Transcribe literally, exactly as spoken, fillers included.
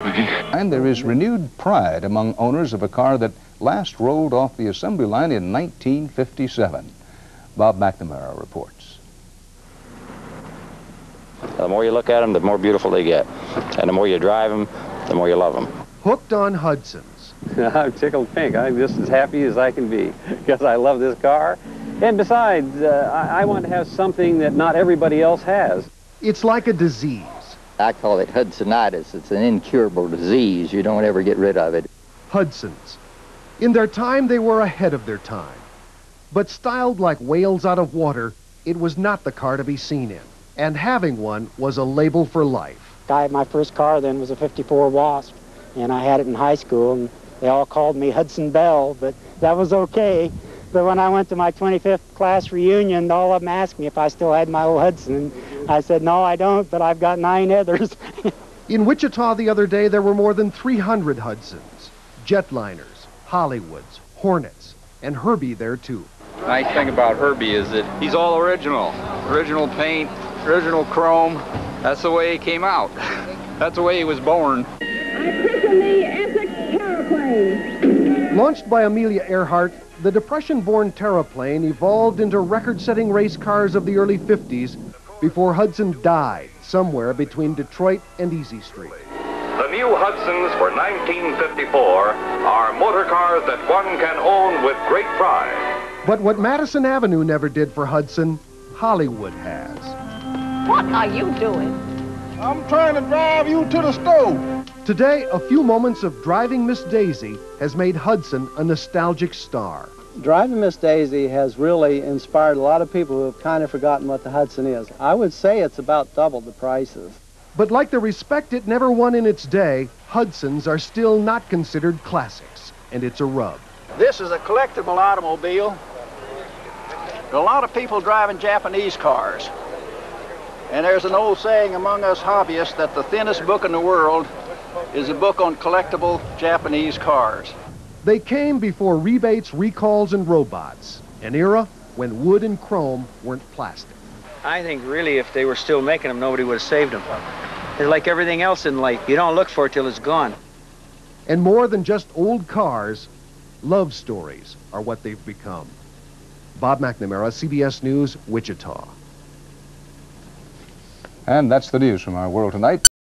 And there is renewed pride among owners of a car that last rolled off the assembly line in nineteen fifty-seven. Bob McNamara reports. The more you look at them, the more beautiful they get. And the more you drive them, the more you love them. Hooked on Hudsons. I'm tickled pink. I'm just as happy as I can be because I love this car. And besides, uh, I, I want to have something that not everybody else has. It's like a disease. I call it Hudsonitis. It's an incurable disease. You don't ever get rid of it. Hudsons. In their time, they were ahead of their time. But styled like whales out of water, it was not the car to be seen in. And having one was a label for life. I, my first car then was a fifty-four Wasp, and I had it in high school, and they all called me Hudson Bell, but that was okay. But when I went to my twenty-fifth class reunion, all of them asked me if I still had my old Hudson. I said, no, I don't, but I've got nine others. In Wichita the other day, there were more than three hundred Hudsons, jetliners, Hollywoods, Hornets, and Herbie there too. The nice thing about Herbie is that he's all original. Original paint, original chrome. That's the way he came out. That's the way he was born. I christen the epic Terraplane. Launched by Amelia Earhart, the Depression-born Terraplane evolved into record-setting race cars of the early fifties before Hudson died somewhere between Detroit and Easy Street. The new Hudsons for nineteen fifty-four are motor cars that one can own with great pride. But what Madison Avenue never did for Hudson, Hollywood has. What are you doing? I'm trying to drive you to the stove. Today, a few moments of Driving Miss Daisy has made Hudson a nostalgic star. Driving Miss Daisy has really inspired a lot of people who have kind of forgotten what the Hudson is. I would say it's about double the prices. But like the respect it never won in its day, Hudsons are still not considered classics, and it's a rub. This is a collectible automobile. There are a lot of people driving Japanese cars. And there's an old saying among us hobbyists that the thinnest book in the world is a book on collectible Japanese cars. They came before rebates, recalls, and robots, an era when wood and chrome weren't plastic. I think really if they were still making them, nobody would have saved them. They're like everything else in life. You don't look for it till it's gone. And more than just old cars, love stories are what they've become. Bob McNamara, C B S News, Wichita. And that's the news from our world tonight.